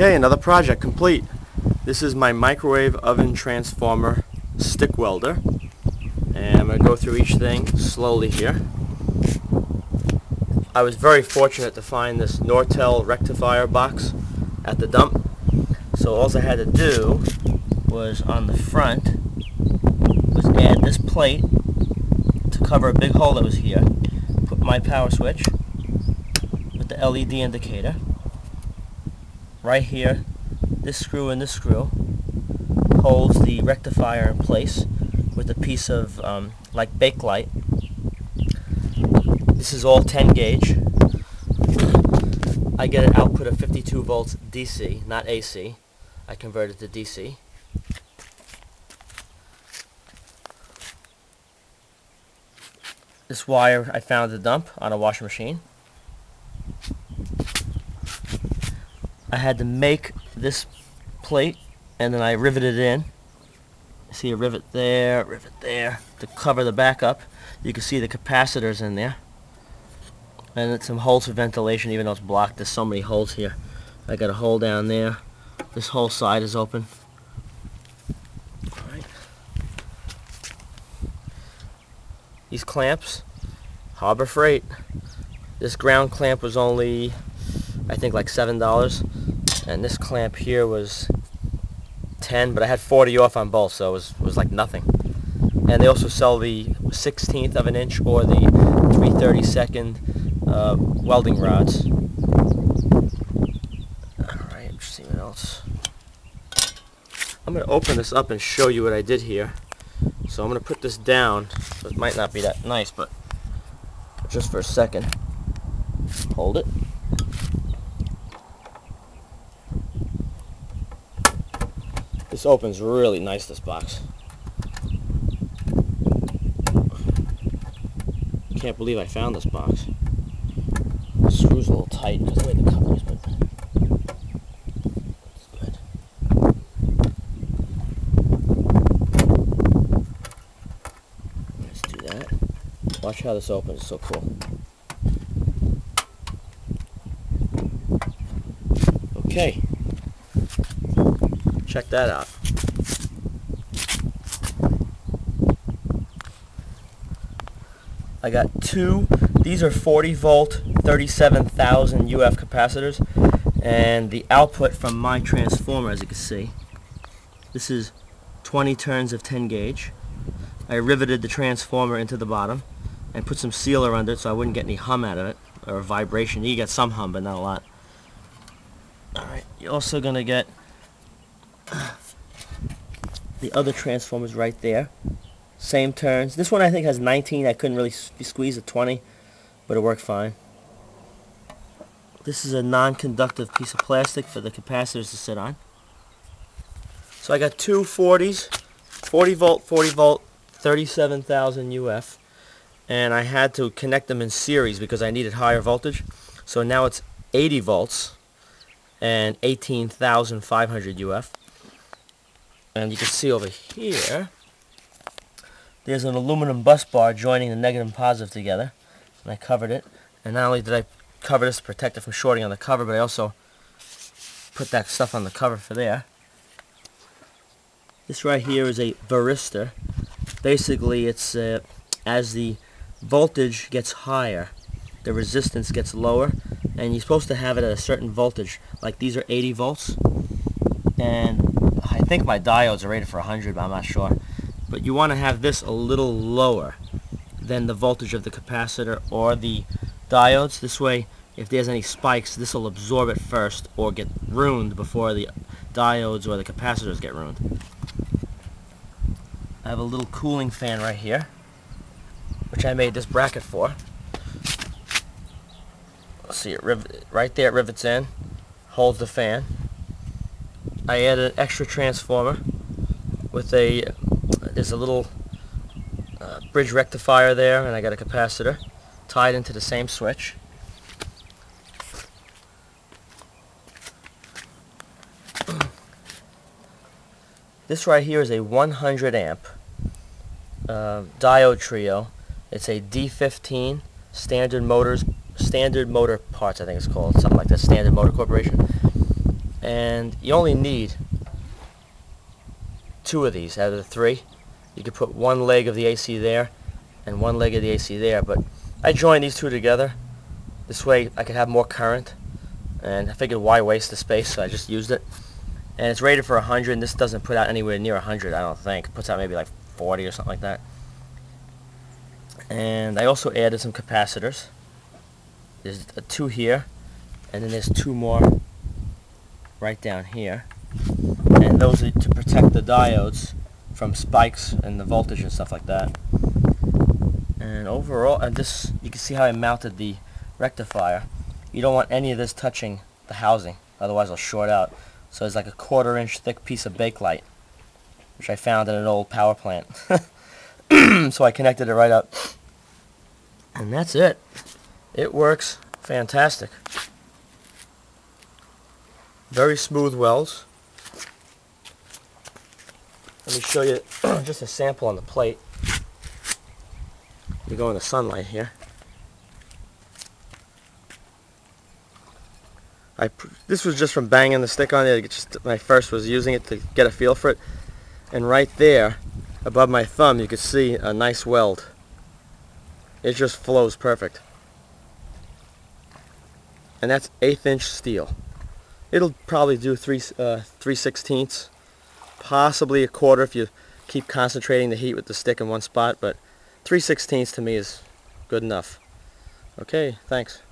Okay, another project complete. This is my microwave oven transformer stick welder. And I'm going to go through each thing slowly here. I was very fortunate to find this Nortel rectifier box at the dump. So all I had to do was on the front was add this plate to cover a big hole that was here. Put my power switch with the LED indicator right here. This screw and this screw holds the rectifier in place with a piece of like Bakelite. This is all 10 gauge. I get an output of 52 volts DC, not AC. I convert it to DC. This wire I found at the dump on a washing machine. I had to make this plate and then I riveted it in. See a rivet there, to cover the back up. You can see the capacitors in there. And it's some holes for ventilation, even though it's blocked. There's so many holes here. I got a hole down there. This whole side is open. All right. These clamps, Harbor Freight. This ground clamp was only, I think, like $7. And this clamp here was 10, but I had 40 off on both, so it was like nothing. And they also sell the 1/16 of an inch or the 3/32 welding rods. Alright, let's see what else. I'm going to open this up and show you what I did here. So I'm going to put this down. So it might not be that nice, but just for a second. Hold it. This opens really nice, this box. I can't believe I found this box. The screw's a little tight because the way the cover is, but it's good. Let's do that. Watch how this opens, it's so cool. Okay. Check that out. I got two. These are 40 volt, 37,000 UF capacitors, and the output from my transformer, as you can see, this is 20 turns of 10 gauge. I riveted the transformer into the bottom and put some sealer under it so I wouldn't get any hum out of it, or vibration. You get some hum, but not a lot. Alright, you're also going to get the other transformers right there. Same turns. This one I think has 19. I couldn't really squeeze a 20, but it worked fine. This is a non-conductive piece of plastic for the capacitors to sit on. So I got two 40s, 40 volt, 37,000 UF, and I had to connect them in series because I needed higher voltage. So now it's 80 volts and 18,500 UF. And you can see over here, there's an aluminum bus bar joining the negative and positive together, and I covered it. And not only did I cover this to protect it from shorting on the cover, but I also put that stuff on the cover for there. This right here is a varistor. Basically, it's as the voltage gets higher, the resistance gets lower, and you're supposed to have it at a certain voltage. Like these are 80 volts, and I think my diodes are rated for 100, but I'm not sure. But you want to have this a little lower than the voltage of the capacitor or the diodes. This way, if there's any spikes, this will absorb it first or get ruined before the diodes or the capacitors get ruined. I have a little cooling fan right here, which I made this bracket for. See, it right there, it rivets in, holds the fan. I added an extra transformer with a, there's a little bridge rectifier there, and I got a capacitor tied into the same switch. This right here is a 100 amp diode trio. It's a D15 Standard Motor Parts, I think it's called, something like that, Standard Motor Corporation. and you only need two of these out of the three. You could put one leg of the AC there and one leg of the AC there, but I joined these two together. This way I could have more current, and I figured why waste the space, so I just used it. And it's rated for 100, and this doesn't put out anywhere near 100, I don't think. It puts out maybe like 40 or something like that. And I also added some capacitors. There's two here, and then there's two more right down here. And those are to protect the diodes from spikes and the voltage and stuff like that. And overall, and this, you can see how I mounted the rectifier. You don't want any of this touching the housing, otherwise it'll short out. So it's like a 1/4 inch thick piece of bakelite, which I found in an old power plant. So I connected it right up. And that's it. It works fantastic. Very smooth welds. Let me show you just a sample on the plate. We go in the sunlight here. This was just from banging the stick on it, just when I first was using it to get a feel for it. And right there, above my thumb, you can see a nice weld. It just flows perfect. And that's 1/8 inch steel. It'll probably do 3/16, possibly 1/4 if you keep concentrating the heat with the stick in one spot, but 3/16 to me is good enough. Okay, thanks.